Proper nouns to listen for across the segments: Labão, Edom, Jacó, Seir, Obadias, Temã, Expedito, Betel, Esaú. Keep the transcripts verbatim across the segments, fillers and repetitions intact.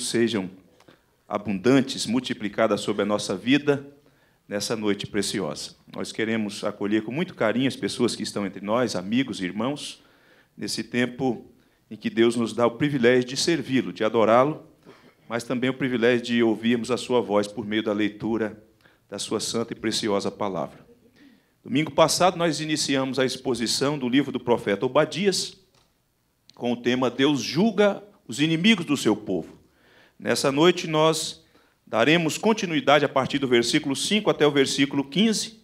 Sejam abundantes, multiplicadas sobre a nossa vida nessa noite preciosa. Nós queremos acolher com muito carinho as pessoas que estão entre nós, amigos e irmãos, nesse tempo em que Deus nos dá o privilégio de servi-lo, de adorá-lo, mas também o privilégio de ouvirmos a sua voz por meio da leitura da sua santa e preciosa palavra. Domingo passado, nós iniciamos a exposição do livro do profeta Obadias, com o tema Deus julga os inimigos do seu povo. Nessa noite, nós daremos continuidade a partir do versículo cinco até o versículo quinze,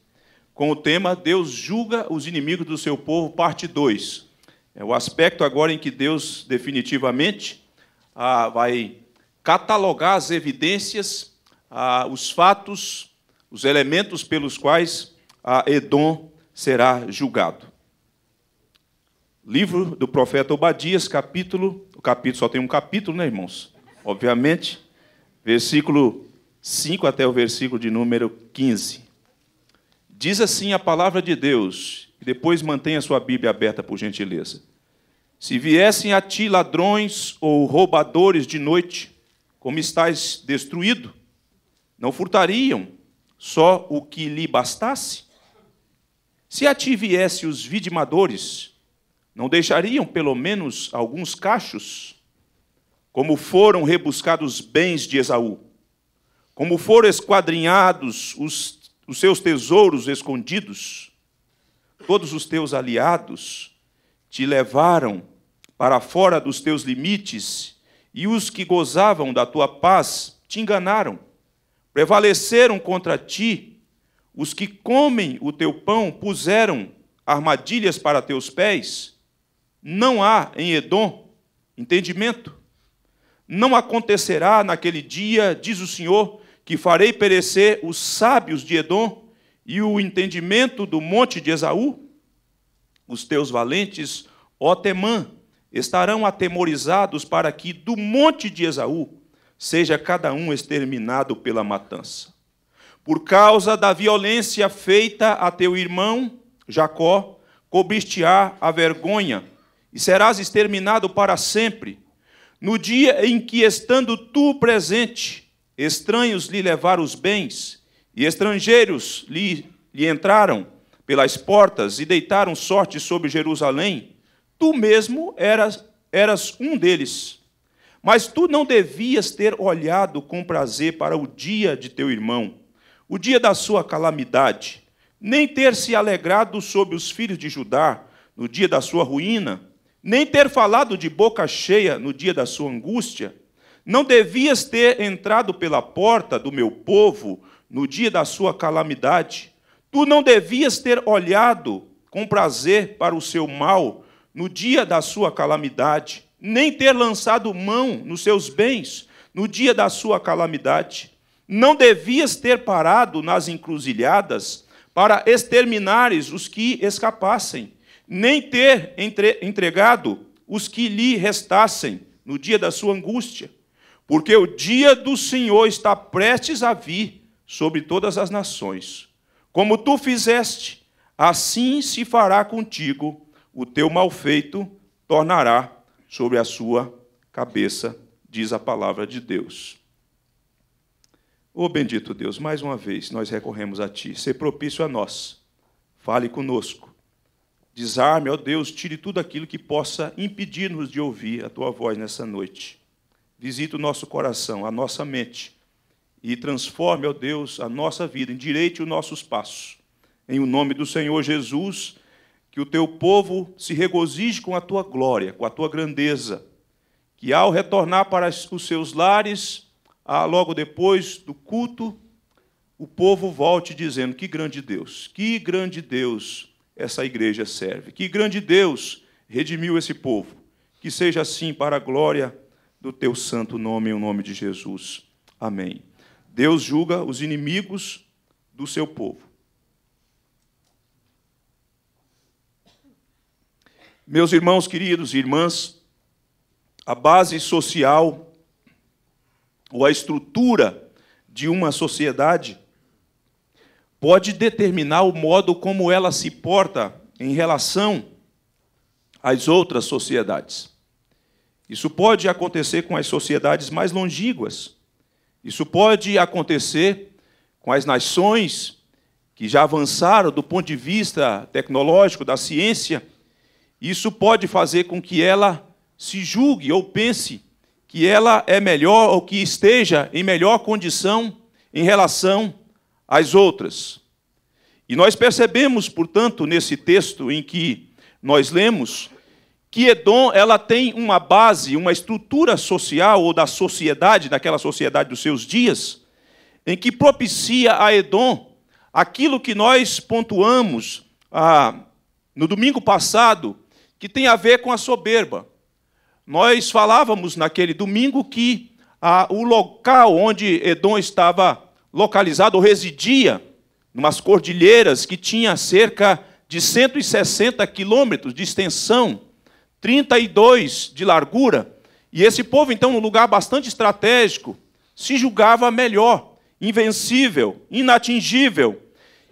com o tema Deus julga os inimigos do seu povo, parte dois. É o aspecto agora em que Deus definitivamente ah, vai catalogar as evidências, ah, os fatos, os elementos pelos quais a Edom será julgado. Livro do profeta Obadias, capítulo... O capítulo só tem um capítulo, né, irmãos? Obviamente, versículo cinco até o versículo de número quinze. Diz assim a palavra de Deus, e depois mantenha sua Bíblia aberta, por gentileza. Se viessem a ti ladrões ou roubadores de noite, como estás destruído, não furtariam só o que lhe bastasse? Se a ti viessem os vitimadores, não deixariam pelo menos alguns cachos? Como foram rebuscados os bens de Esaú, como foram esquadrinhados os, os seus tesouros escondidos, todos os teus aliados te levaram para fora dos teus limites, e os que gozavam da tua paz te enganaram, prevaleceram contra ti, os que comem o teu pão puseram armadilhas para teus pés. Não há em Edom entendimento. Não acontecerá naquele dia, diz o Senhor, que farei perecer os sábios de Edom e o entendimento do monte de Esaú? Os teus valentes, ó Temã, estarão atemorizados para que do monte de Esaú seja cada um exterminado pela matança. Por causa da violência feita a teu irmão Jacó, cobriste-á a vergonha e serás exterminado para sempre. No dia em que, estando tu presente, estranhos lhe levaram os bens, e estrangeiros lhe, lhe entraram pelas portas e deitaram sorte sobre Jerusalém, tu mesmo eras, eras um deles. Mas tu não devias ter olhado com prazer para o dia de teu irmão, o dia da sua calamidade, nem ter se alegrado sobre os filhos de Judá no dia da sua ruína, nem ter falado de boca cheia no dia da sua angústia. Não devias ter entrado pela porta do meu povo no dia da sua calamidade. Tu não devias ter olhado com prazer para o seu mal no dia da sua calamidade, nem ter lançado mão nos seus bens no dia da sua calamidade. Não devias ter parado nas encruzilhadas para exterminares os que escapassem, nem ter entre, entregado os que lhe restassem no dia da sua angústia, porque o dia do Senhor está prestes a vir sobre todas as nações. Como tu fizeste, assim se fará contigo, o teu mal feito tornará sobre a sua cabeça, diz a palavra de Deus. Ó bendito Deus, mais uma vez nós recorremos a ti, sê propício a nós, fale conosco. Desarme, ó Deus, tire tudo aquilo que possa impedir-nos de ouvir a tua voz nessa noite. Visita o nosso coração, a nossa mente, e transforme, ó Deus, a nossa vida, endireite os nossos passos. Em o nome do Senhor Jesus, que o teu povo se regozije com a tua glória, com a tua grandeza, que ao retornar para os seus lares, logo depois do culto, o povo volte dizendo: que grande Deus, que grande Deus essa igreja serve. Que grande Deus redimiu esse povo. Que seja assim para a glória do teu santo nome, em nome de Jesus. Amém. Deus julga os inimigos do seu povo. Meus irmãos queridos e irmãs, a base social ou a estrutura de uma sociedade pode determinar o modo como ela se porta em relação às outras sociedades. Isso pode acontecer com as sociedades mais longínquas. Isso pode acontecer com as nações que já avançaram do ponto de vista tecnológico, da ciência. Isso pode fazer com que ela se julgue ou pense que ela é melhor ou que esteja em melhor condição em relação às outras. E nós percebemos, portanto, nesse texto em que nós lemos, que Edom ela tem uma base, uma estrutura social ou da sociedade, daquela sociedade dos seus dias, em que propicia a Edom aquilo que nós pontuamos ah, no domingo passado, que tem a ver com a soberba. Nós falávamos naquele domingo que ah, o local onde Edom estava localizado ou residia, numas cordilheiras que tinha cerca de cento e sessenta quilômetros de extensão, trinta e dois de largura, e esse povo, então, num lugar bastante estratégico, se julgava melhor, invencível, inatingível.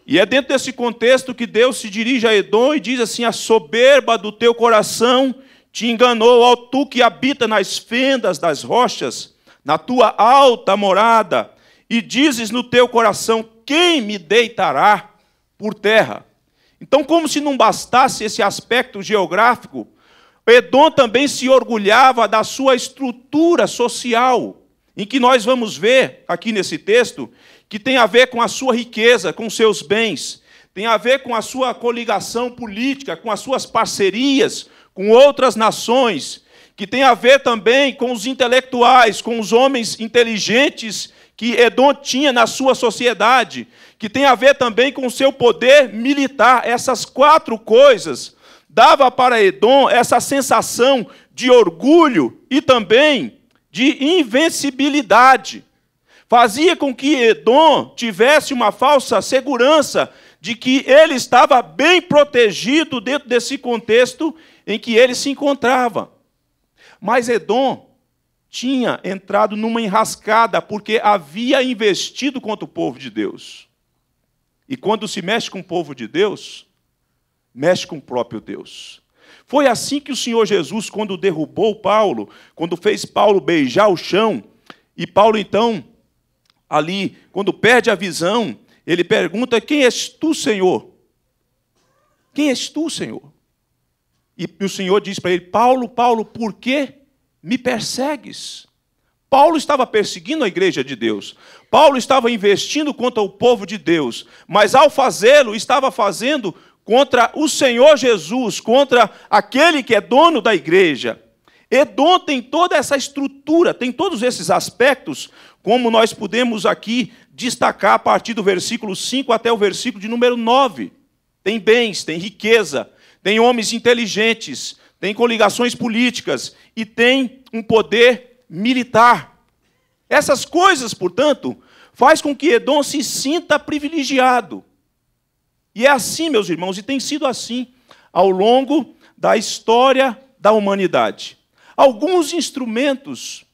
E é dentro desse contexto que Deus se dirige a Edom e diz assim: a soberba do teu coração te enganou, ó tu que habita nas fendas das rochas, na tua alta morada, e dizes no teu coração: quem me deitará por terra? Então, como se não bastasse esse aspecto geográfico, Edom também se orgulhava da sua estrutura social, em que nós vamos ver aqui nesse texto, que tem a ver com a sua riqueza, com seus bens, tem a ver com a sua coligação política, com as suas parcerias com outras nações, que tem a ver também com os intelectuais, com os homens inteligentes que Edom tinha na sua sociedade, que tem a ver também com o seu poder militar. Essas quatro coisas dava para Edom essa sensação de orgulho e também de invencibilidade. Fazia com que Edom tivesse uma falsa segurança de que ele estava bem protegido dentro desse contexto em que ele se encontrava. Mas Edom tinha entrado numa enrascada porque havia investido contra o povo de Deus. E quando se mexe com o povo de Deus, mexe com o próprio Deus. Foi assim que o Senhor Jesus, quando derrubou Paulo, quando fez Paulo beijar o chão, e Paulo, então, ali, quando perde a visão, ele pergunta: quem és tu, Senhor? Quem és tu, Senhor? E o Senhor diz para ele: Paulo, Paulo, por que me persegues? Paulo estava perseguindo a igreja de Deus. Paulo estava investindo contra o povo de Deus. Mas, ao fazê-lo, estava fazendo contra o Senhor Jesus, contra aquele que é dono da igreja. Edom tem toda essa estrutura, tem todos esses aspectos, como nós podemos aqui destacar a partir do versículo cinco até o versículo de número nove. Tem bens, tem riqueza, tem homens inteligentes, tem coligações políticas e tem um poder militar. Essas coisas, portanto, faz com que Edom se sinta privilegiado. E é assim, meus irmãos, e tem sido assim ao longo da história da humanidade. Alguns instrumentos,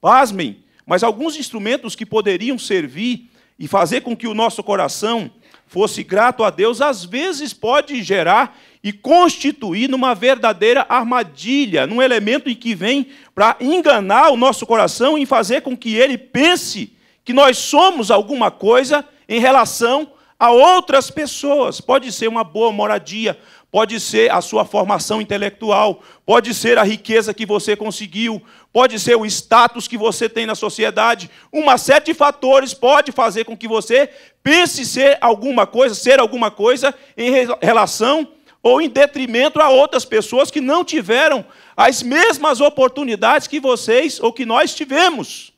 pasmem, mas alguns instrumentos que poderiam servir e fazer com que o nosso coração fosse grato a Deus, às vezes pode gerar e constituir numa verdadeira armadilha, num elemento em que vem para enganar o nosso coração e fazer com que ele pense que nós somos alguma coisa em relação a outras pessoas. Pode ser uma boa moradia, pode ser a sua formação intelectual, pode ser a riqueza que você conseguiu, pode ser o status que você tem na sociedade. Uma série de fatores pode fazer com que você pense ser alguma coisa, ser alguma coisa em relação ou em detrimento a outras pessoas que não tiveram as mesmas oportunidades que vocês ou que nós tivemos.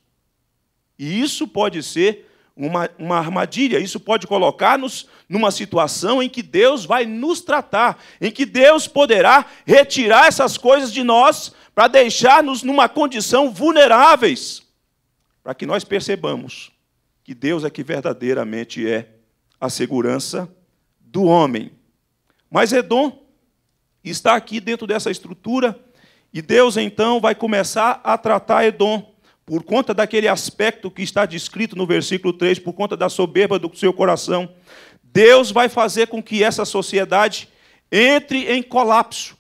E isso pode ser Uma, uma armadilha. Isso pode colocar-nos numa situação em que Deus vai nos tratar, em que Deus poderá retirar essas coisas de nós para deixar-nos numa condição vulneráveis, para que nós percebamos que Deus é que verdadeiramente é a segurança do homem. Mas Edom está aqui dentro dessa estrutura e Deus, então, vai começar a tratar Edom por conta daquele aspecto que está descrito no versículo três, por conta da soberba do seu coração. Deus vai fazer com que essa sociedade entre em colapso.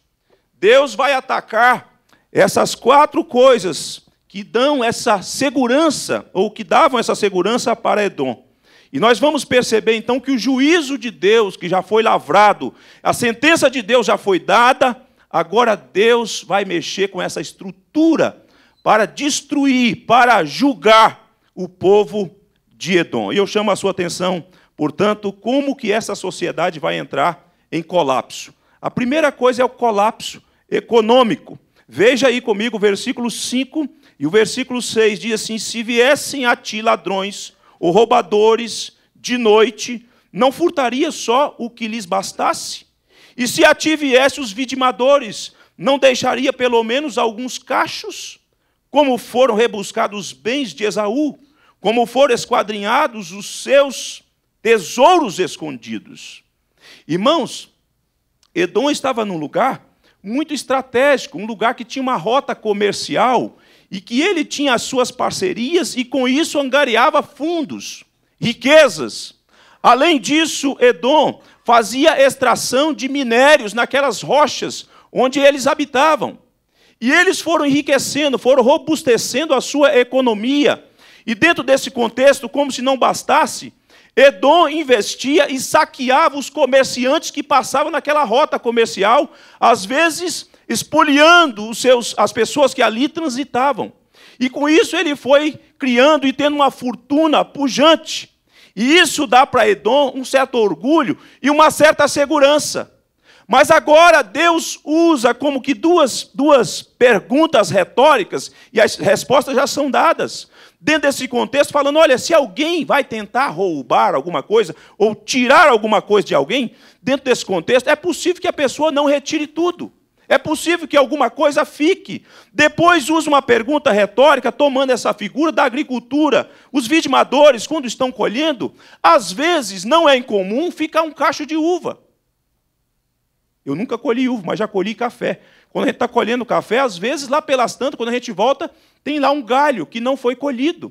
Deus vai atacar Essas quatro coisas que dão essa segurança, ou que davam essa segurança para Edom. E nós vamos perceber, então, que o juízo de Deus, que já foi lavrado, a sentença de Deus já foi dada, agora Deus vai mexer com essa estrutura para destruir, para julgar o povo de Edom. E eu chamo a sua atenção, portanto, como que essa sociedade vai entrar em colapso. A primeira coisa é o colapso econômico. Veja aí comigo o versículo cinco e o versículo seis, diz assim: se viessem a ti ladrões ou roubadores de noite, não furtaria só o que lhes bastasse? E se a ti viessem os vitimadores, não deixaria pelo menos alguns cachos? Como foram rebuscados os bens de Esaú, como foram esquadrinhados os seus tesouros escondidos. Irmãos, Edom estava num lugar muito estratégico, um lugar que tinha uma rota comercial e que ele tinha as suas parcerias e, com isso, angariava fundos, riquezas. Além disso, Edom fazia extração de minérios naquelas rochas onde eles habitavam. E eles foram enriquecendo, foram robustecendo a sua economia. E dentro desse contexto, como se não bastasse, Edom investia e saqueava os comerciantes que passavam naquela rota comercial, às vezes expoliando os seus, as pessoas que ali transitavam. E com isso ele foi criando e tendo uma fortuna pujante. E isso dá para Edom um certo orgulho e uma certa segurança. Mas agora Deus usa como que duas, duas perguntas retóricas, e as respostas já são dadas. Dentro desse contexto, falando, olha, se alguém vai tentar roubar alguma coisa, ou tirar alguma coisa de alguém, dentro desse contexto, é possível que a pessoa não retire tudo. É possível que alguma coisa fique. Depois usa uma pergunta retórica, tomando essa figura da agricultura. Os vitimadores, quando estão colhendo, às vezes não é incomum ficar um cacho de uva. Eu nunca colhi uva, mas já colhi café. Quando a gente está colhendo café, às vezes, lá pelas tantas, quando a gente volta, tem lá um galho que não foi colhido.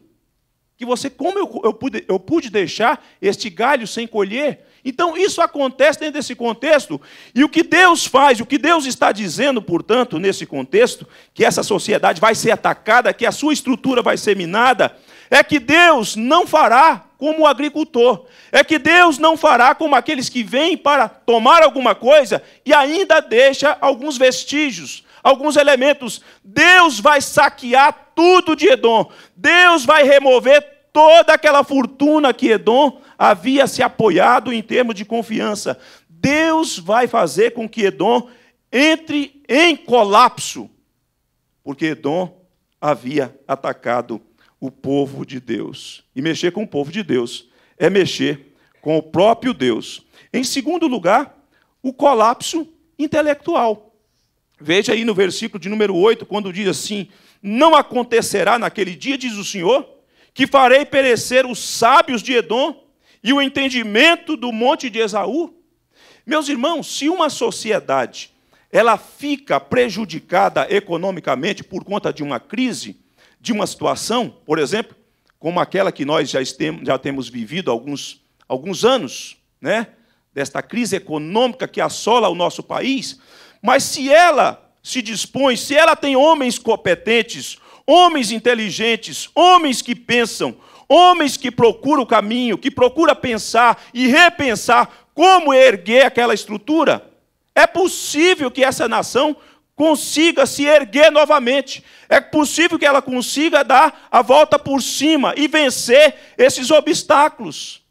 Que você, como eu, eu, pude, eu pude deixar este galho sem colher? Então, isso acontece dentro desse contexto. E o que Deus faz, o que Deus está dizendo, portanto, nesse contexto, que essa sociedade vai ser atacada, que a sua estrutura vai ser minada, é que Deus não fará como o agricultor. É que Deus não fará como aqueles que vêm para tomar alguma coisa e ainda deixa alguns vestígios, alguns elementos. Deus vai saquear tudo de Edom. Deus vai remover toda aquela fortuna que Edom havia se apoiado em termos de confiança. Deus vai fazer com que Edom entre em colapso, porque Edom havia atacado o povo de Deus. E mexer com o povo de Deus é mexer com o próprio Deus. Em segundo lugar, o colapso intelectual. Veja aí no versículo de número oito, quando diz assim: não acontecerá naquele dia, diz o Senhor, que farei perecer os sábios de Edom e o entendimento do monte de Esaú. Meus irmãos, se uma sociedade ela fica prejudicada economicamente por conta de uma crise, de uma situação, por exemplo, como aquela que nós já, estemos, já temos vivido há alguns, alguns anos, né? Desta crise econômica que assola o nosso país, mas se ela se dispõe, se ela tem homens competentes, homens inteligentes, homens que pensam, homens que procuram o caminho, que procuram pensar e repensar como erguer aquela estrutura, é possível que essa nação consiga se erguer novamente. É possível que ela consiga dar a volta por cima e vencer esses obstáculos.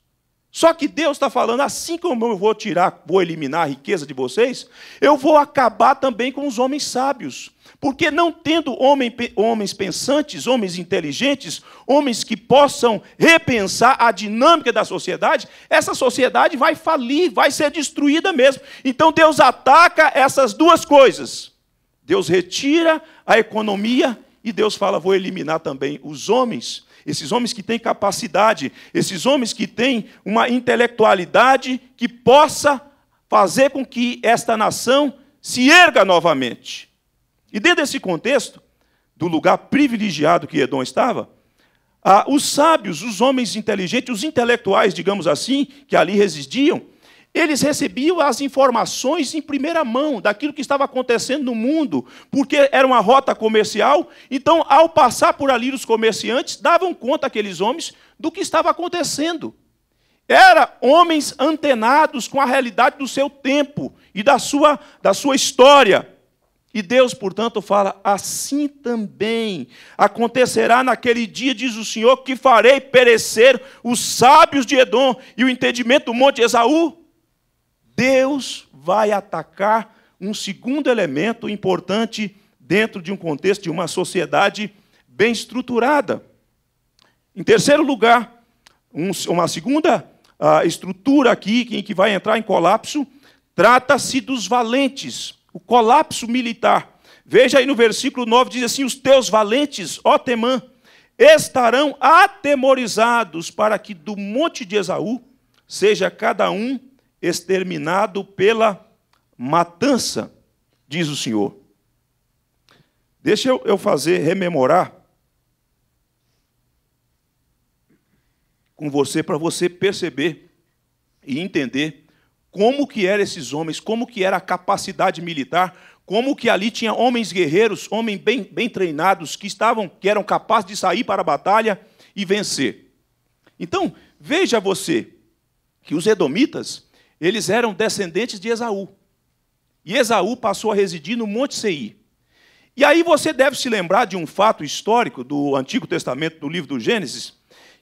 Só que Deus está falando, assim como eu vou tirar, vou eliminar a riqueza de vocês, eu vou acabar também com os homens sábios. Porque não tendo homem, homens pensantes, homens inteligentes, homens que possam repensar a dinâmica da sociedade, essa sociedade vai falir, vai ser destruída mesmo. Então Deus ataca essas duas coisas. Deus retira a economia e Deus fala, vou eliminar também os homens. Esses homens que têm capacidade, esses homens que têm uma intelectualidade que possa fazer com que esta nação se erga novamente. E dentro desse contexto, do lugar privilegiado que Edom estava, os sábios, os homens inteligentes, os intelectuais, digamos assim, que ali residiam, Eles recebiam as informações em primeira mão daquilo que estava acontecendo no mundo, porque era uma rota comercial. Então, ao passar por ali, os comerciantes davam conta àqueles homens do que estava acontecendo. Eram homens antenados com a realidade do seu tempo e da sua, da sua história. E Deus, portanto, fala, assim também acontecerá naquele dia, diz o Senhor, que farei perecer os sábios de Edom e o entendimento do monte de Esaú. Deus vai atacar um segundo elemento importante dentro de um contexto de uma sociedade bem estruturada. Em terceiro lugar, um, uma segunda uh, estrutura aqui em que vai entrar em colapso, trata-se dos valentes. O colapso militar. Veja aí no versículo nove, diz assim, os teus valentes, ó Temã, estarão atemorizados para que do monte de Esaú seja cada um exterminado pela matança, diz o Senhor. Deixa eu fazer, rememorar com você, para você perceber e entender como que eram esses homens, como que era a capacidade militar, como que ali tinha homens guerreiros, homens bem, bem treinados, que, estavam, que eram capazes de sair para a batalha e vencer. Então, veja você que os edomitas, eles eram descendentes de Esaú. E Esaú passou a residir no Monte Seir. E aí você deve se lembrar de um fato histórico do Antigo Testamento, do livro do Gênesis,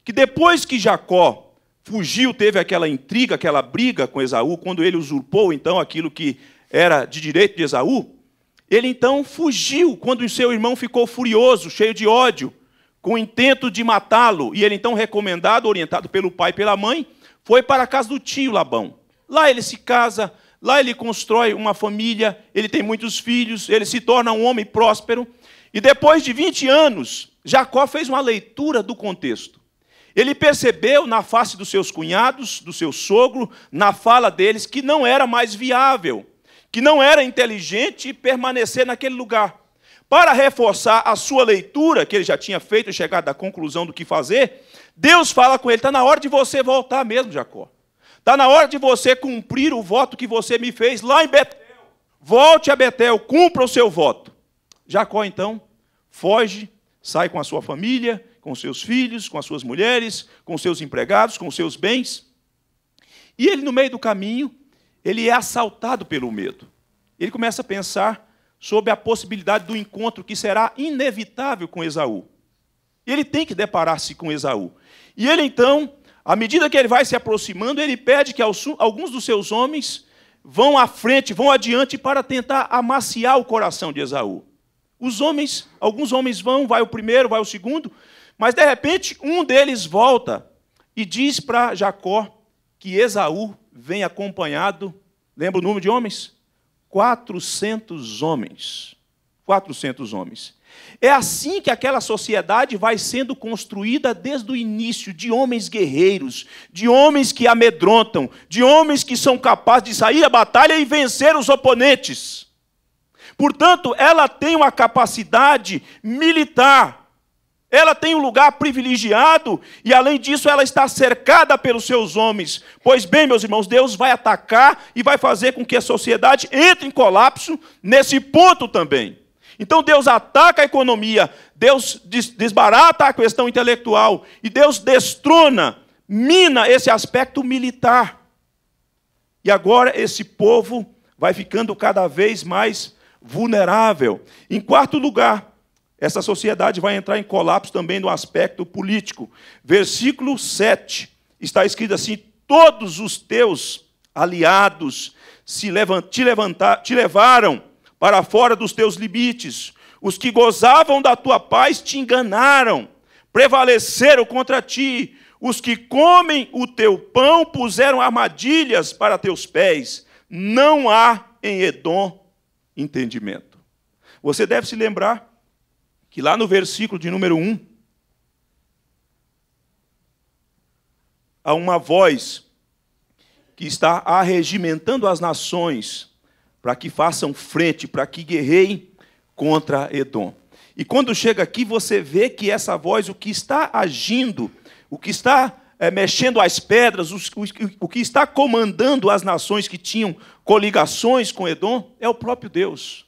que depois que Jacó fugiu, teve aquela intriga, aquela briga com Esaú, quando ele usurpou, então, aquilo que era de direito de Esaú, ele, então, fugiu, quando o seu irmão ficou furioso, cheio de ódio, com intento de matá-lo. E ele, então, recomendado, orientado pelo pai e pela mãe, foi para a casa do tio Labão. Lá ele se casa, lá ele constrói uma família, ele tem muitos filhos, ele se torna um homem próspero. E depois de vinte anos, Jacó fez uma leitura do contexto. Ele percebeu na face dos seus cunhados, do seu sogro, na fala deles, que não era mais viável, que não era inteligente permanecer naquele lugar. Para reforçar a sua leitura, que ele já tinha feito e chegado à conclusão do que fazer, Deus fala com ele, está na hora de você voltar mesmo, Jacó. Está na hora de você cumprir o voto que você me fez lá em Betel. Volte a Betel, cumpra o seu voto. Jacó, então, foge, sai com a sua família, com seus filhos, com as suas mulheres, com seus empregados, com seus bens. E ele, no meio do caminho, ele é assaltado pelo medo. Ele começa a pensar sobre a possibilidade do encontro que será inevitável com Esaú. Ele tem que deparar-se com Esaú. E ele, então, à medida que ele vai se aproximando, ele pede que alguns dos seus homens vão à frente, vão adiante para tentar amaciar o coração de Esaú. Os homens, alguns homens vão, vai o primeiro, vai o segundo... Mas, de repente, um deles volta e diz para Jacó que Esaú vem acompanhado, lembra o número de homens? quatrocentos homens. quatrocentos homens. É assim que aquela sociedade vai sendo construída desde o início, de homens guerreiros, de homens que amedrontam, de homens que são capazes de sair à batalha e vencer os oponentes. Portanto, ela tem uma capacidade militar. Ela tem um lugar privilegiado e, além disso, ela está cercada pelos seus homens. Pois bem, meus irmãos, Deus vai atacar e vai fazer com que a sociedade entre em colapso nesse ponto também. Então, Deus ataca a economia, Deus desbarata a questão intelectual e Deus destrona, mina esse aspecto militar. E agora esse povo vai ficando cada vez mais vulnerável. Em quarto lugar, essa sociedade vai entrar em colapso também no aspecto político. Versículo sete, está escrito assim, todos os teus aliados se levant, te, levantar, te levaram para fora dos teus limites. Os que gozavam da tua paz te enganaram, prevaleceram contra ti. Os que comem o teu pão puseram armadilhas para teus pés. Não há em Edom entendimento. Você deve se lembrar que lá no versículo de número um, há uma voz que está arregimentando as nações para que façam frente, para que guerreiem contra Edom. E quando chega aqui, você vê que essa voz, o que está agindo, o que está é, mexendo as pedras, os, o, o que está comandando as nações que tinham coligações com Edom é o próprio Deus.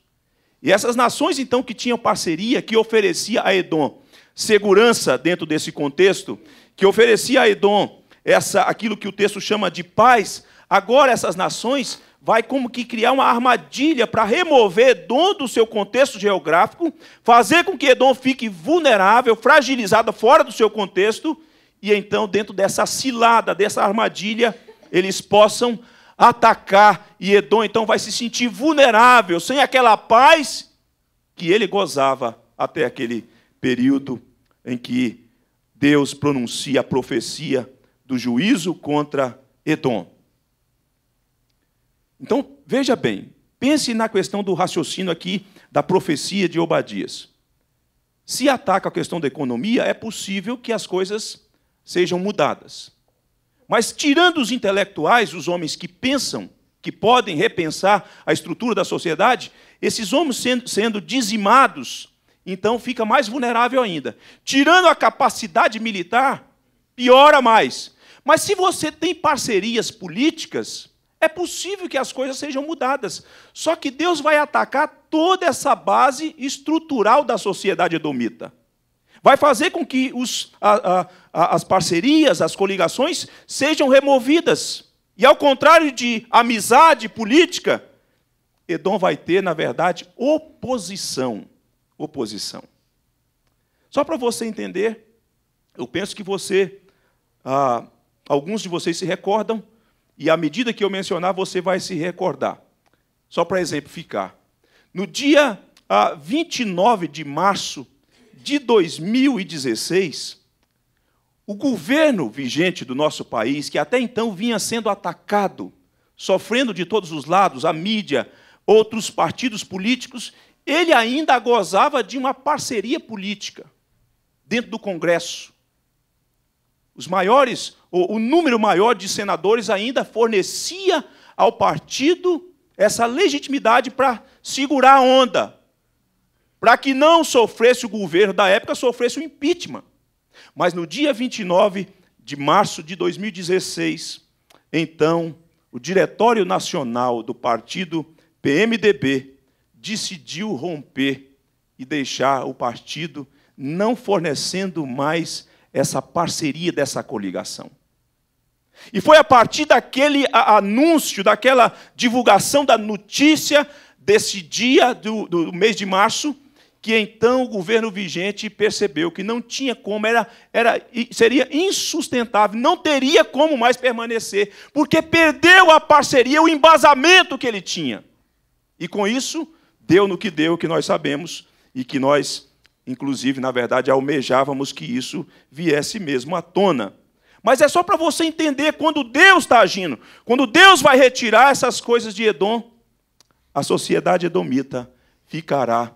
E essas nações, então, que tinham parceria, que oferecia a Edom segurança dentro desse contexto, que oferecia a Edom essa, aquilo que o texto chama de paz, agora essas nações vai como que criar uma armadilha para remover Edom do seu contexto geográfico, fazer com que Edom fique vulnerável, fragilizada, fora do seu contexto, e então, dentro dessa cilada, dessa armadilha, eles possam atacar, e Edom, então, vai se sentir vulnerável, sem aquela paz que ele gozava até aquele período em que Deus pronuncia a profecia do juízo contra Edom. Então, veja bem, pense na questão do raciocínio aqui da profecia de Obadias. Se ataca a questão da economia, é possível que as coisas sejam mudadas. Mas, tirando os intelectuais, os homens que pensam, que podem repensar a estrutura da sociedade, esses homens sendo dizimados, então fica mais vulnerável ainda. Tirando a capacidade militar, piora mais. Mas, se você tem parcerias políticas, é possível que as coisas sejam mudadas. Só que Deus vai atacar toda essa base estrutural da sociedade edomita. Vai fazer com que os, a, a, as parcerias, as coligações, sejam removidas. E, ao contrário de amizade política, Edom vai ter, na verdade, oposição. Oposição. Só para você entender, eu penso que você, ah, alguns de vocês se recordam, e à medida que eu mencionar, você vai se recordar. Só para exemplificar. No dia ah, vinte e nove de março de dois mil e dezesseis, o governo vigente do nosso país, que até então vinha sendo atacado, sofrendo de todos os lados, a mídia, outros partidos políticos, ele ainda gozava de uma parceria política dentro do Congresso. Os maiores, o, o número maior de senadores ainda fornecia ao partido essa legitimidade para segurar a onda, para que não sofresse o governo da época, sofresse o impeachment. Mas no dia vinte e nove de março de dois mil e dezesseis, então, o Diretório Nacional do Partido P M D B decidiu romper e deixar o partido não fornecendo mais essa parceria, dessa coligação. E foi a partir daquele anúncio, daquela divulgação da notícia desse dia do, do mês de março, que então o governo vigente percebeu que não tinha como, era, era, seria insustentável, não teria como mais permanecer, porque perdeu a parceria, o embasamento que ele tinha. E, com isso, deu no que deu, que nós sabemos, e que nós, inclusive, na verdade, almejávamos que isso viesse mesmo à tona. Mas é só para você entender quando Deus está agindo, quando Deus vai retirar essas coisas de Edom, a sociedade edomita ficará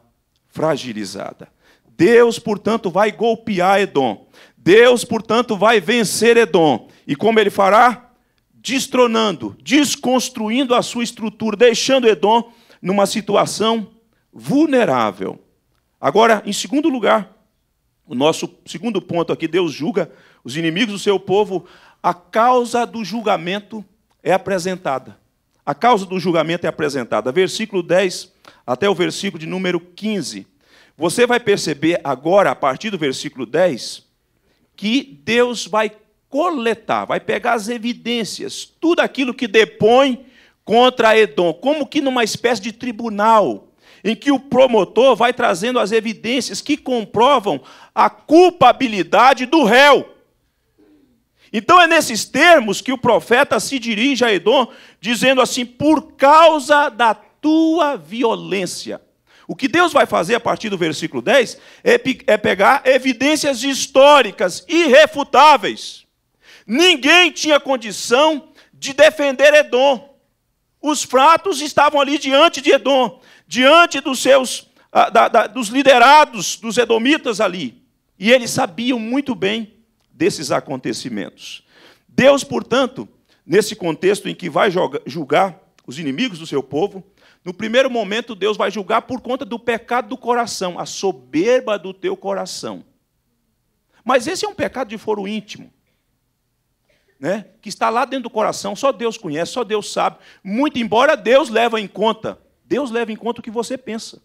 fragilizada. Deus, portanto, vai golpear Edom. Deus, portanto, vai vencer Edom. E como ele fará? Destronando, desconstruindo a sua estrutura, deixando Edom numa situação vulnerável. Agora, em segundo lugar, o nosso segundo ponto aqui, Deus julga os inimigos do seu povo. A causa do julgamento é apresentada. A causa do julgamento é apresentada. Versículo dez até o versículo de número quinze. Você vai perceber agora, a partir do versículo dez, que Deus vai coletar, vai pegar as evidências, tudo aquilo que depõe contra Edom, como que numa espécie de tribunal, em que o promotor vai trazendo as evidências que comprovam a culpabilidade do réu. Então é nesses termos que o profeta se dirige a Edom, dizendo assim: por causa da tua violência. O que Deus vai fazer a partir do versículo dez é, pe é pegar evidências históricas irrefutáveis. Ninguém tinha condição de defender Edom. Os fatos estavam ali diante de Edom, diante dos seus, ah, da, da, dos liderados, dos edomitas ali. E eles sabiam muito bem desses acontecimentos. Deus, portanto, nesse contexto em que vai julgar os inimigos do seu povo, no primeiro momento Deus vai julgar por conta do pecado do coração, a soberba do teu coração. Mas esse é um pecado de foro íntimo. né, que está lá dentro do coração, só Deus conhece, só Deus sabe. Muito embora Deus leve em conta, Deus leva em conta o que você pensa.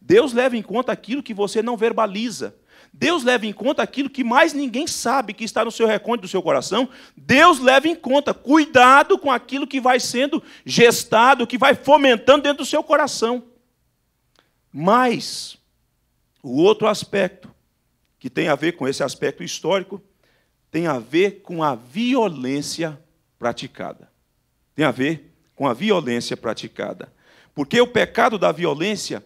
Deus leva em conta aquilo que você não verbaliza. Deus leva em conta aquilo que mais ninguém sabe, que está no seu recôndito do seu coração. Deus leva em conta. Cuidado com aquilo que vai sendo gestado, que vai fomentando dentro do seu coração. Mas o outro aspecto, que tem a ver com esse aspecto histórico, tem a ver com a violência praticada. Tem a ver com a violência praticada. Porque o pecado da violência,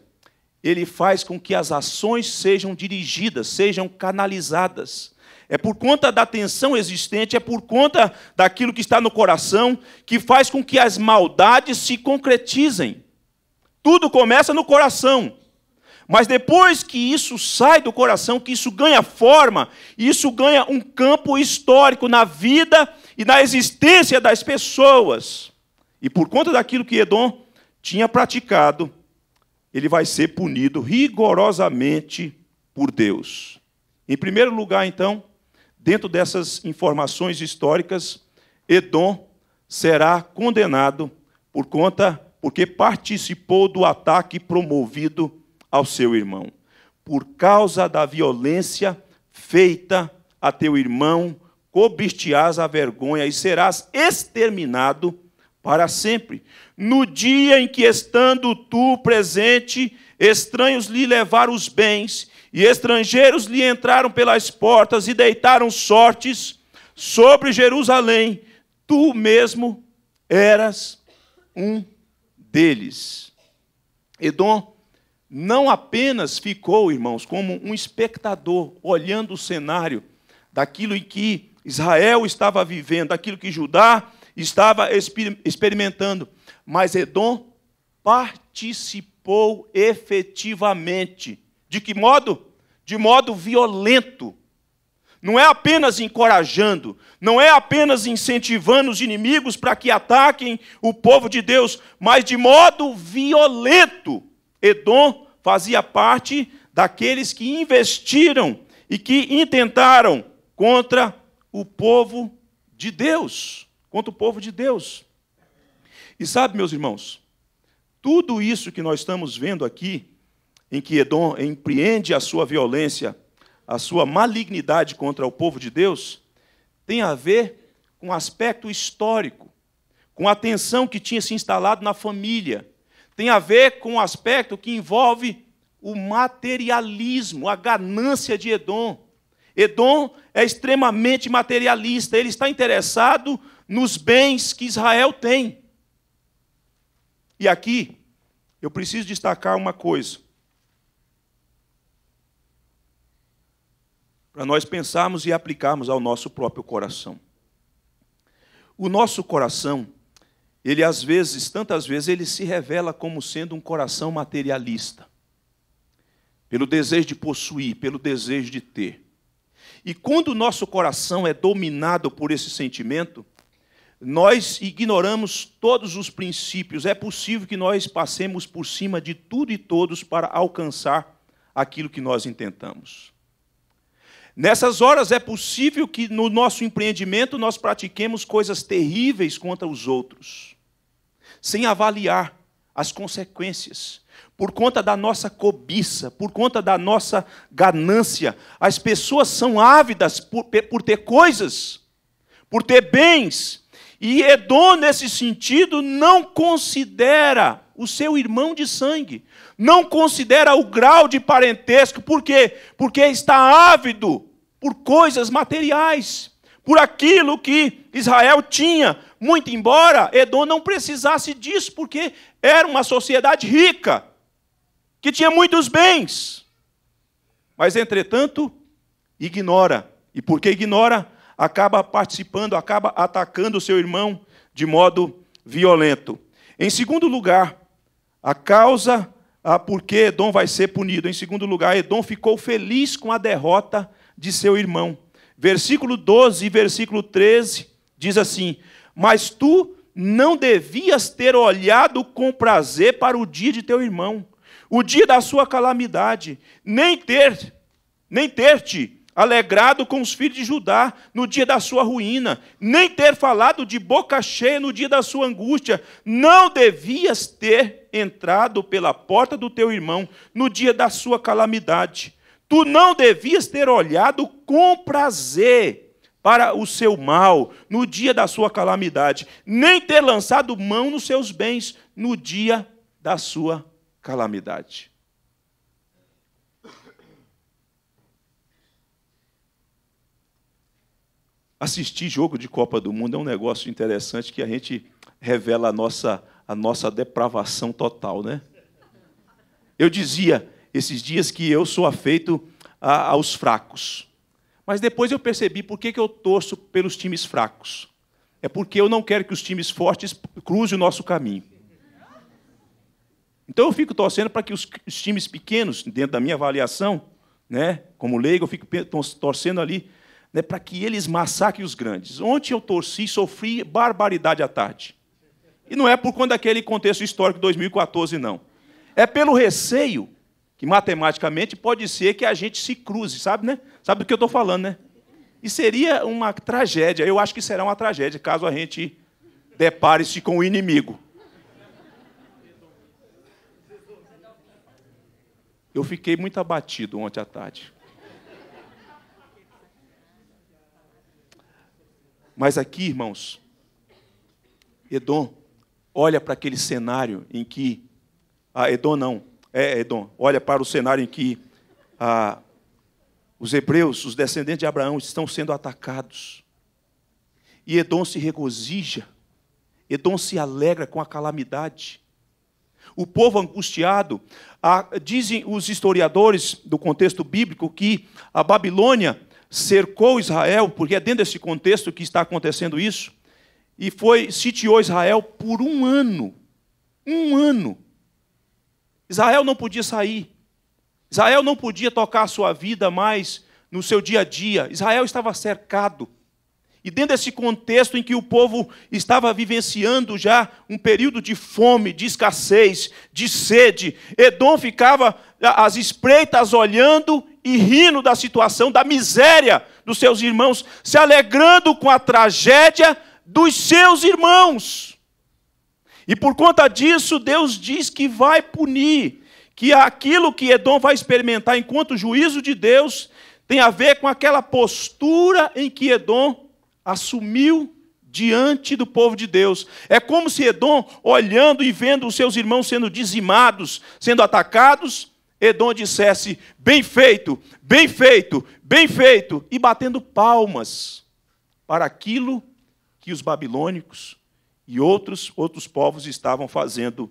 ele faz com que as ações sejam dirigidas, sejam canalizadas. É por conta da tensão existente, é por conta daquilo que está no coração, que faz com que as maldades se concretizem. Tudo começa no coração. Mas depois que isso sai do coração, que isso ganha forma, isso ganha um campo histórico na vida e na existência das pessoas. E por conta daquilo que Edom tinha praticado, ele vai ser punido rigorosamente por Deus. Em primeiro lugar, então, dentro dessas informações históricas, Edom será condenado por conta, porque participou do ataque promovido ao seu irmão. Por causa da violência feita a teu irmão, cobrir-te-ás a vergonha e serás exterminado para sempre. No dia em que, estando tu presente, estranhos lhe levaram os bens, e estrangeiros lhe entraram pelas portas e deitaram sortes sobre Jerusalém, tu mesmo eras um deles. Edom não apenas ficou, irmãos, como um espectador, olhando o cenário daquilo em que Israel estava vivendo, daquilo que Judá estava experimentando, mas Edom participou efetivamente. De que modo? De modo violento. Não é apenas encorajando, não é apenas incentivando os inimigos para que ataquem o povo de Deus, mas de modo violento. Edom fazia parte daqueles que investiram e que intentaram contra o povo de Deus. Contra o povo de Deus. E sabe, meus irmãos, tudo isso que nós estamos vendo aqui, em que Edom empreende a sua violência, a sua malignidade contra o povo de Deus, tem a ver com o aspecto histórico, com a tensão que tinha se instalado na família, tem a ver com o aspecto que envolve o materialismo, a ganância de Edom. Edom é extremamente materialista, ele está interessado nos bens que Israel tem. E aqui, eu preciso destacar uma coisa, para nós pensarmos e aplicarmos ao nosso próprio coração. O nosso coração, ele às vezes, tantas vezes, ele se revela como sendo um coração materialista, pelo desejo de possuir, pelo desejo de ter. E quando o nosso coração é dominado por esse sentimento, nós ignoramos todos os princípios. É possível que nós passemos por cima de tudo e todos para alcançar aquilo que nós intentamos. Nessas horas é possível que no nosso empreendimento nós pratiquemos coisas terríveis contra os outros, sem avaliar as consequências. Por conta da nossa cobiça, por conta da nossa ganância, as pessoas são ávidas por, por ter coisas, por ter bens. E Edom, nesse sentido, não considera o seu irmão de sangue, não considera o grau de parentesco. Por quê? Porque está ávido por coisas materiais, por aquilo que Israel tinha. Muito embora Edom não precisasse disso, porque era uma sociedade rica, que tinha muitos bens. Mas, entretanto, ignora. E porque ignora, acaba participando, acaba atacando o seu irmão de modo violento. Em segundo lugar, a causa a por que Edom vai ser punido. Em segundo lugar, Edom ficou feliz com a derrota de seu irmão. Versículo doze e versículo treze diz assim: mas tu não devias ter olhado com prazer para o dia de teu irmão, o dia da sua calamidade, nem ter, nem ter-te alegrado com os filhos de Judá no dia da sua ruína, nem ter falado de boca cheia no dia da sua angústia. Não devias ter entrado pela porta do teu irmão no dia da sua calamidade. Tu não devias ter olhado com prazer para o seu mal no dia da sua calamidade, nem ter lançado mão nos seus bens no dia da sua calamidade. Assistir jogo de Copa do Mundo é um negócio interessante que a gente revela a nossa, a nossa depravação total, né? Eu dizia esses dias que eu sou afeito a, aos fracos. Mas depois eu percebi por que eu torço pelos times fracos. É porque eu não quero que os times fortes cruzem o nosso caminho. Então eu fico torcendo para que os, os times pequenos, dentro da minha avaliação, né, como leigo, eu fico torcendo ali, né, para que eles massacrem os grandes. Ontem eu torci e sofri barbaridade à tarde. E não é por conta daquele contexto histórico de dois mil e quatorze, não. É pelo receio que matematicamente pode ser que a gente se cruze, sabe, né? Sabe do que eu estou falando, né? E seria uma tragédia, eu acho que será uma tragédia, caso a gente depare-se com o inimigo. Eu fiquei muito abatido ontem à tarde. Mas aqui, irmãos, Edom olha para aquele cenário em que... Ah, Edom não. É, Edom, olha para o cenário em que ah, os hebreus, os descendentes de Abraão, estão sendo atacados. E Edom se regozija, Edom se alegra com a calamidade. O povo angustiado, ah, dizem os historiadores do contexto bíblico que a Babilônia cercou Israel, porque é dentro desse contexto que está acontecendo isso, e foi, sitiou Israel por um ano, um ano. Israel não podia sair. Israel não podia tocar a sua vida mais no seu dia a dia. Israel estava cercado. E dentro desse contexto em que o povo estava vivenciando já um período de fome, de escassez, de sede, Edom ficava às espreitas olhando e rindo da situação, da miséria dos seus irmãos, se alegrando com a tragédia dos seus irmãos. E por conta disso, Deus diz que vai punir, que aquilo que Edom vai experimentar enquanto juízo de Deus tem a ver com aquela postura em que Edom assumiu diante do povo de Deus. É como se Edom, olhando e vendo os seus irmãos sendo dizimados, sendo atacados, Edom dissesse, bem feito, bem feito, bem feito, e batendo palmas para aquilo que os babilônicos e outros, outros povos estavam fazendo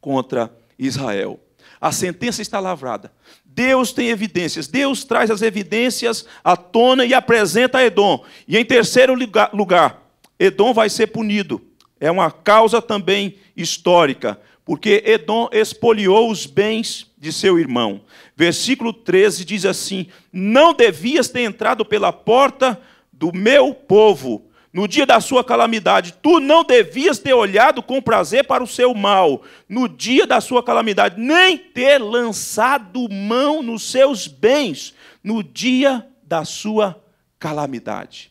contra Israel. A sentença está lavrada. Deus tem evidências. Deus traz as evidências à tona e apresenta a Edom. E, em terceiro lugar, Edom vai ser punido. É uma causa também histórica, porque Edom expoliou os bens de seu irmão. Versículo treze diz assim, não devias ter entrado pela porta do meu povo, no dia da sua calamidade, tu não devias ter olhado com prazer para o seu mal, no dia da sua calamidade, nem ter lançado mão nos seus bens, no dia da sua calamidade.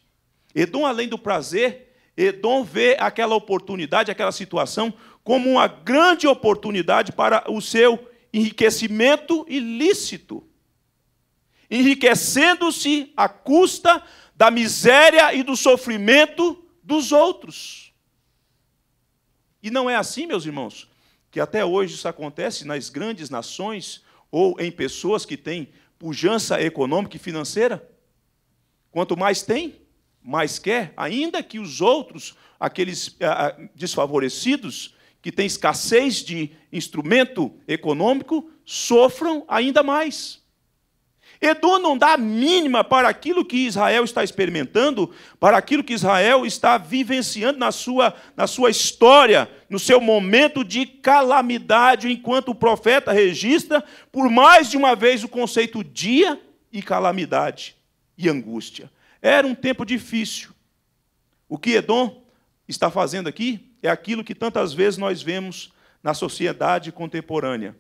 Edom, além do prazer, Edom vê aquela oportunidade, aquela situação, como uma grande oportunidade para o seu enriquecimento ilícito, enriquecendo-se à custa da miséria e do sofrimento dos outros. E não é assim, meus irmãos, que até hoje isso acontece nas grandes nações ou em pessoas que têm pujança econômica e financeira. Quanto mais tem, mais quer, ainda que os outros, aqueles desfavorecidos, que têm escassez de instrumento econômico, sofram ainda mais. Edom não dá a mínima para aquilo que Israel está experimentando, para aquilo que Israel está vivenciando na sua, na sua história, no seu momento de calamidade, enquanto o profeta registra, por mais de uma vez, o conceito dia e calamidade e angústia. Era um tempo difícil. O que Edom está fazendo aqui é aquilo que tantas vezes nós vemos na sociedade contemporânea.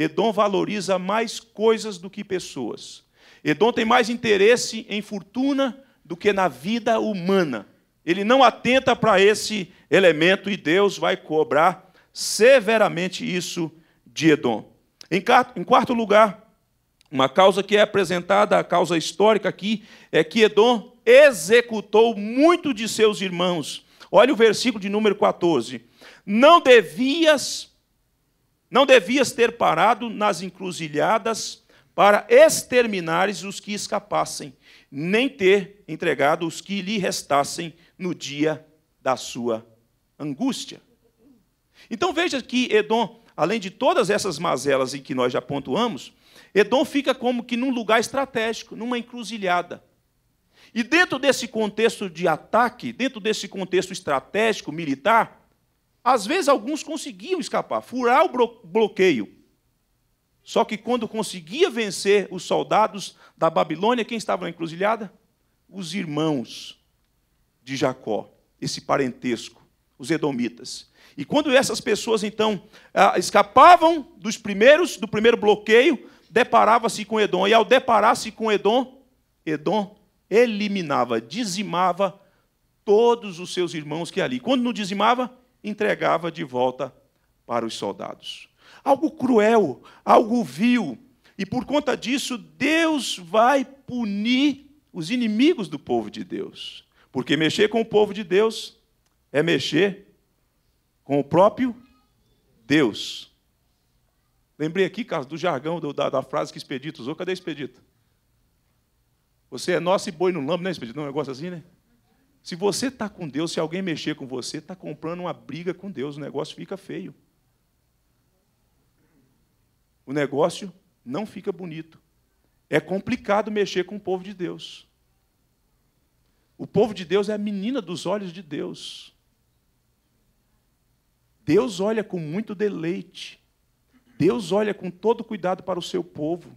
Edom valoriza mais coisas do que pessoas. Edom tem mais interesse em fortuna do que na vida humana. Ele não atenta para esse elemento e Deus vai cobrar severamente isso de Edom. Em quarto lugar, uma causa que é apresentada, a causa histórica aqui, é que Edom executou muito de seus irmãos. Olha o versículo de número quatorze. Não devias, não devias ter parado nas encruzilhadas para exterminares os que escapassem, nem ter entregado os que lhe restassem no dia da sua angústia. Então veja que Edom, além de todas essas mazelas em que nós já pontuamos, Edom fica como que num lugar estratégico, numa encruzilhada. E dentro desse contexto de ataque, dentro desse contexto estratégico, militar, às vezes alguns conseguiam escapar, furar o bloqueio. Só que quando conseguia vencer os soldados da Babilônia, quem estava na encruzilhada? Os irmãos de Jacó, esse parentesco, os edomitas. E quando essas pessoas, então, escapavam dos primeiros, do primeiro bloqueio, deparava-se com Edom. E ao deparar-se com Edom, Edom eliminava, dizimava todos os seus irmãos que ali. Quando não dizimava, entregava de volta para os soldados. Algo cruel, algo vil. E por conta disso, Deus vai punir os inimigos do povo de Deus. Porque mexer com o povo de Deus é mexer com o próprio Deus. Lembrei aqui, Carlos, do jargão, do, da, da frase que Expedito usou. Cadê Expedito? Você é nosso e boi no lombo, né, Expedito? Não é um negócio assim, né? Se você está com Deus, se alguém mexer com você, está comprando uma briga com Deus, o negócio fica feio. O negócio não fica bonito. É complicado mexer com o povo de Deus. O povo de Deus é a menina dos olhos de Deus. Deus olha com muito deleite. Deus olha com todo cuidado para o seu povo.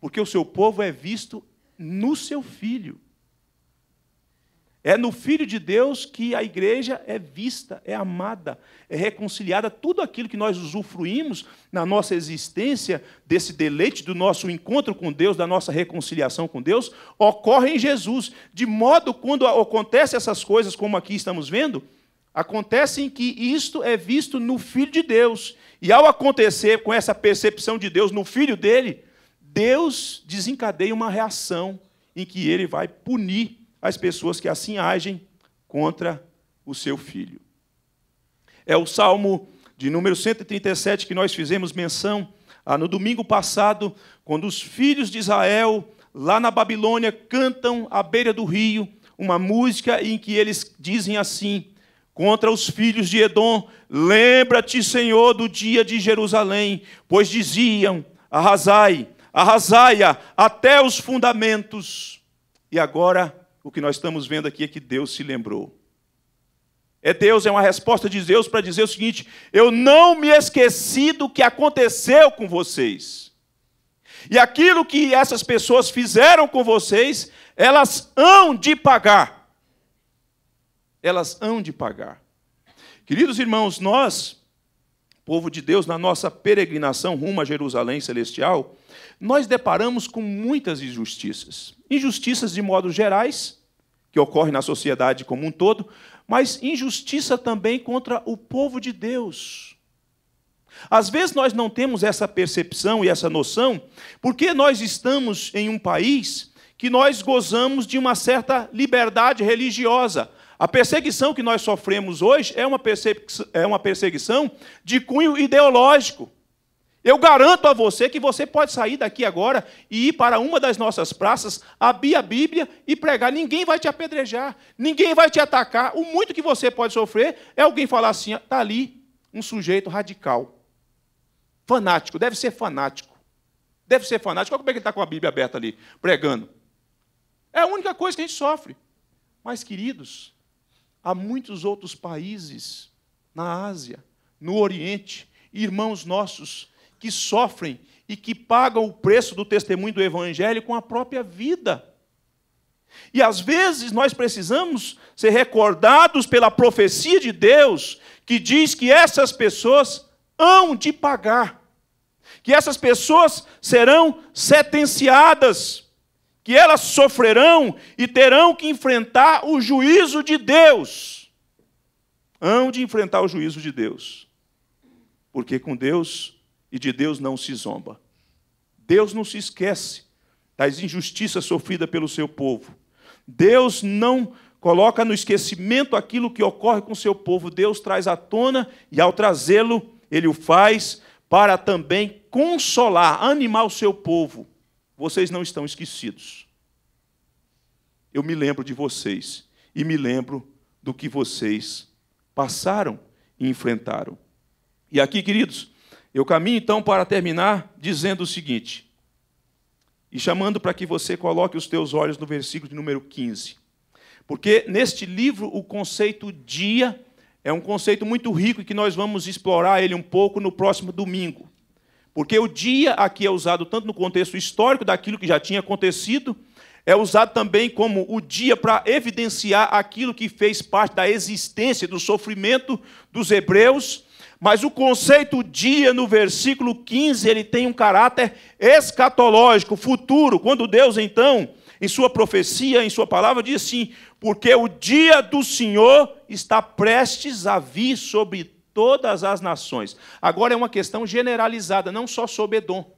Porque o seu povo é visto no seu filho. É no Filho de Deus que a igreja é vista, é amada, é reconciliada. Tudo aquilo que nós usufruímos na nossa existência, desse deleite do nosso encontro com Deus, da nossa reconciliação com Deus, ocorre em Jesus. De modo, quando acontecem essas coisas, como aqui estamos vendo, acontecem que isto é visto no Filho de Deus. E ao acontecer com essa percepção de Deus no Filho dele, Deus desencadeia uma reação em que ele vai punir as pessoas que assim agem contra o seu filho. É o Salmo de número cento e trinta e sete que nós fizemos menção ah, no domingo passado, quando os filhos de Israel, lá na Babilônia, cantam à beira do rio uma música em que eles dizem assim, contra os filhos de Edom, lembra-te, Senhor, do dia de Jerusalém, pois diziam, arrasai, arrasai-a até os fundamentos. E agora, o que nós estamos vendo aqui é que Deus se lembrou. É Deus, é uma resposta de Deus para dizer o seguinte, eu não me esqueci do que aconteceu com vocês. E aquilo que essas pessoas fizeram com vocês, elas hão de pagar. Elas hão de pagar. Queridos irmãos, nós, povo de Deus, na nossa peregrinação rumo a Jerusalém Celestial, nós deparamos com muitas injustiças. Injustiças de modos gerais, que ocorrem na sociedade como um todo, mas injustiça também contra o povo de Deus. Às vezes nós não temos essa percepção e essa noção, porque nós estamos em um país que nós gozamos de uma certa liberdade religiosa. A perseguição que nós sofremos hoje é uma perseguição, é uma perseguição de cunho ideológico. Eu garanto a você que você pode sair daqui agora e ir para uma das nossas praças, abrir a Bíblia e pregar. Ninguém vai te apedrejar, ninguém vai te atacar. O muito que você pode sofrer é alguém falar assim, está ali um sujeito radical, fanático, deve ser fanático. Deve ser fanático. Olha como é que ele está com a Bíblia aberta ali, pregando. É a única coisa que a gente sofre. Mas, queridos, há muitos outros países na Ásia, no Oriente, irmãos nossos que sofrem e que pagam o preço do testemunho do Evangelho com a própria vida. E, às vezes, nós precisamos ser recordados pela profecia de Deus, que diz que essas pessoas hão de pagar, que essas pessoas serão sentenciadas que elas sofrerão e terão que enfrentar o juízo de Deus. Hão de enfrentar o juízo de Deus. Porque com Deus e de Deus não se zomba. Deus não se esquece das injustiças sofridas pelo seu povo. Deus não coloca no esquecimento aquilo que ocorre com o seu povo. Deus traz à tona e, ao trazê-lo, ele o faz para também consolar, animar o seu povo. Vocês não estão esquecidos. Eu me lembro de vocês e me lembro do que vocês passaram e enfrentaram. E aqui, queridos, eu caminho então para terminar dizendo o seguinte, e chamando para que você coloque os teus olhos no versículo de número quinze. Porque neste livro o conceito dia é um conceito muito rico e que nós vamos explorar ele um pouco no próximo domingo. Porque o dia aqui é usado tanto no contexto histórico daquilo que já tinha acontecido, é usado também como o dia para evidenciar aquilo que fez parte da existência, do sofrimento dos hebreus. Mas o conceito dia, no versículo quinze, ele tem um caráter escatológico, futuro, quando Deus, então, em sua profecia, em sua palavra, diz assim, porque o dia do Senhor está prestes a vir sobre todas as nações. Agora é uma questão generalizada, não só sobre Edom.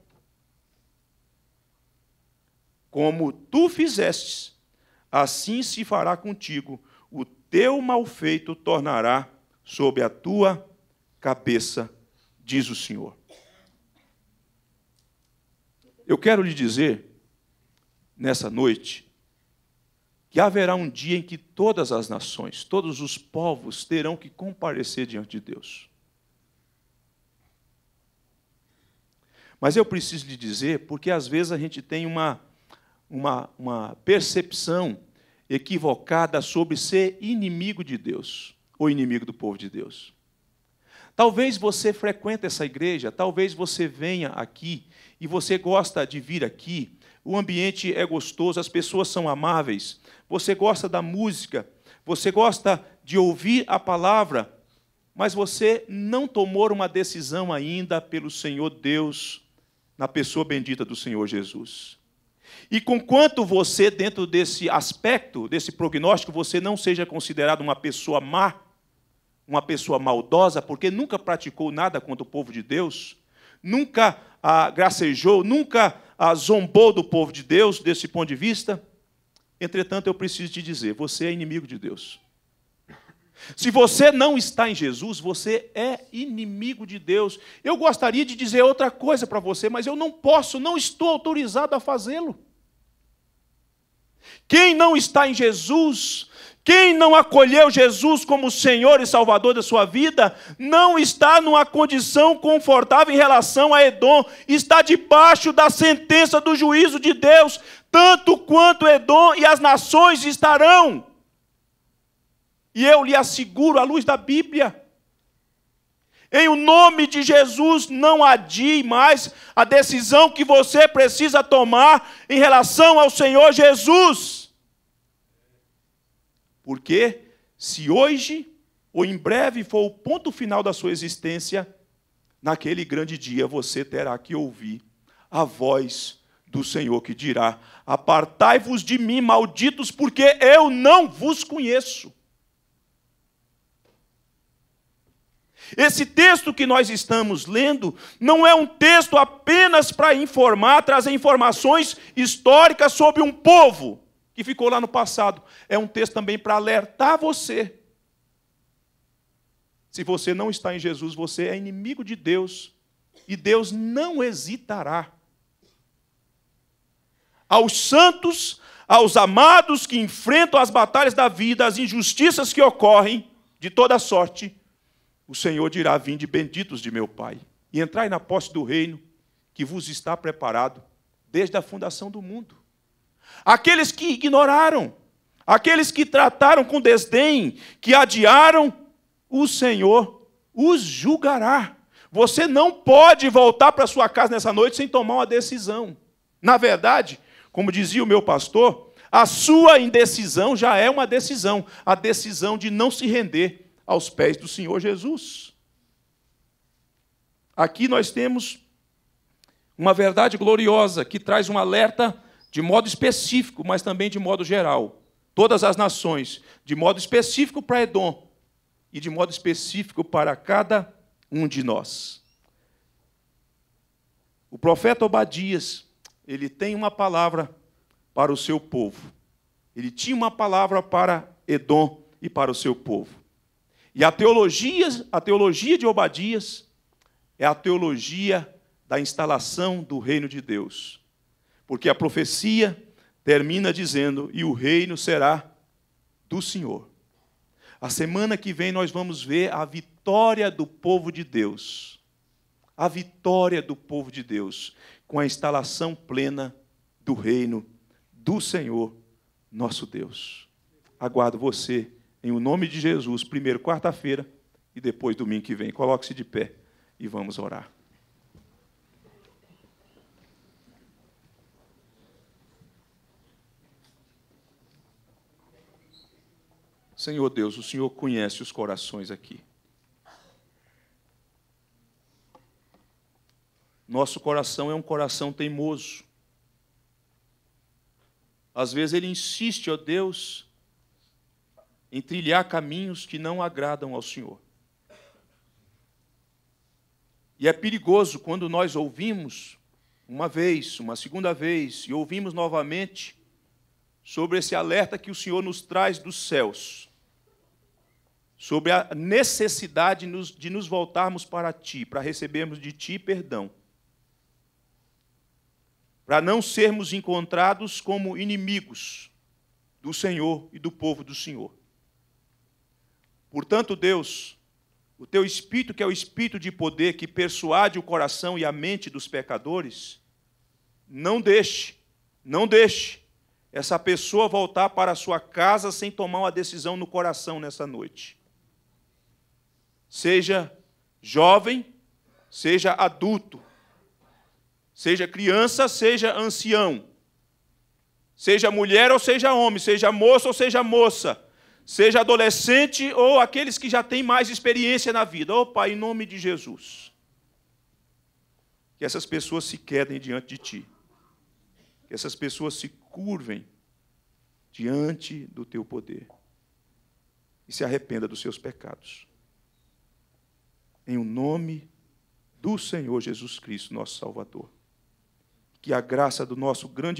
Como tu fizestes, assim se fará contigo, o teu mal feito tornará sobre a tua cabeça, diz o Senhor. Eu quero lhe dizer, nessa noite, que haverá um dia em que todas as nações, todos os povos terão que comparecer diante de Deus. Mas eu preciso lhe dizer, porque às vezes a gente tem uma, uma, uma percepção equivocada sobre ser inimigo de Deus, ou inimigo do povo de Deus. Talvez você frequente essa igreja, talvez você venha aqui e você gosta de vir aqui, o ambiente é gostoso, as pessoas são amáveis, você gosta da música, você gosta de ouvir a palavra, mas você não tomou uma decisão ainda pelo Senhor Deus, na pessoa bendita do Senhor Jesus. E conquanto você, dentro desse aspecto, desse prognóstico, você não seja considerado uma pessoa má, uma pessoa maldosa, porque nunca praticou nada contra o povo de Deus, nunca ah, gracejou, nunca ah, zombou do povo de Deus, desse ponto de vista. Entretanto, eu preciso te dizer, você é inimigo de Deus. Se você não está em Jesus, você é inimigo de Deus. Eu gostaria de dizer outra coisa para você, mas eu não posso, não estou autorizado a fazê-lo. Quem não está em Jesus... Quem não acolheu Jesus como Senhor e Salvador da sua vida, não está numa condição confortável em relação a Edom, está debaixo da sentença do juízo de Deus, tanto quanto Edom e as nações estarão. E eu lhe asseguro, à luz da Bíblia, em o nome de Jesus, não adie mais a decisão que você precisa tomar em relação ao Senhor Jesus. Porque se hoje ou em breve for o ponto final da sua existência, naquele grande dia você terá que ouvir a voz do Senhor que dirá, apartai-vos de mim, malditos, porque eu não vos conheço. Esse texto que nós estamos lendo não é um texto apenas para informar, trazer informações históricas sobre um povo que ficou lá no passado. É um texto também para alertar você. Se você não está em Jesus, você é inimigo de Deus. E Deus não hesitará. Aos santos, aos amados que enfrentam as batalhas da vida, as injustiças que ocorrem, de toda sorte, o Senhor dirá, vinde benditos de meu Pai, e entrai na posse do reino que vos está preparado desde a fundação do mundo. Aqueles que ignoraram, aqueles que trataram com desdém, que adiaram, o Senhor os julgará. Você não pode voltar para sua casa nessa noite sem tomar uma decisão. Na verdade, como dizia o meu pastor, a sua indecisão já é uma decisão, a decisão de não se render aos pés do Senhor Jesus. Aqui nós temos uma verdade gloriosa que traz um alerta de modo específico, mas também de modo geral. Todas as nações, de modo específico para Edom e de modo específico para cada um de nós. O profeta Obadias, ele tem uma palavra para o seu povo. Ele tinha uma palavra para Edom e para o seu povo. E a teologia, a teologia de Obadias é a teologia da instalação do reino de Deus. Porque a profecia termina dizendo, e o reino será do Senhor. A semana que vem nós vamos ver a vitória do povo de Deus. A vitória do povo de Deus com a instalação plena do reino do Senhor, nosso Deus. Aguardo você, em o nome de Jesus, primeiro quarta-feira e depois domingo que vem. Coloque-se de pé e vamos orar. Senhor Deus, o Senhor conhece os corações aqui. Nosso coração é um coração teimoso. Às vezes ele insiste, ó Deus, em trilhar caminhos que não agradam ao Senhor. E é perigoso quando nós ouvimos uma vez, uma segunda vez, e ouvimos novamente sobre esse alerta que o Senhor nos traz dos céus, sobre a necessidade de nos voltarmos para Ti, para recebermos de Ti perdão, para não sermos encontrados como inimigos do Senhor e do povo do Senhor. Portanto, Deus, o Teu Espírito, que é o Espírito de poder, que persuade o coração e a mente dos pecadores, não deixe, não deixe essa pessoa voltar para a sua casa sem tomar uma decisão no coração nessa noite. Seja jovem, seja adulto, seja criança, seja ancião, seja mulher ou seja homem, seja moço ou seja moça, seja adolescente ou aqueles que já têm mais experiência na vida. Ó Pai, em nome de Jesus, que essas pessoas se quedem diante de Ti, que essas pessoas se curvem diante do Teu poder e se arrependa dos seus pecados. Em o nome do Senhor Jesus Cristo, nosso Salvador. Que a graça do nosso grande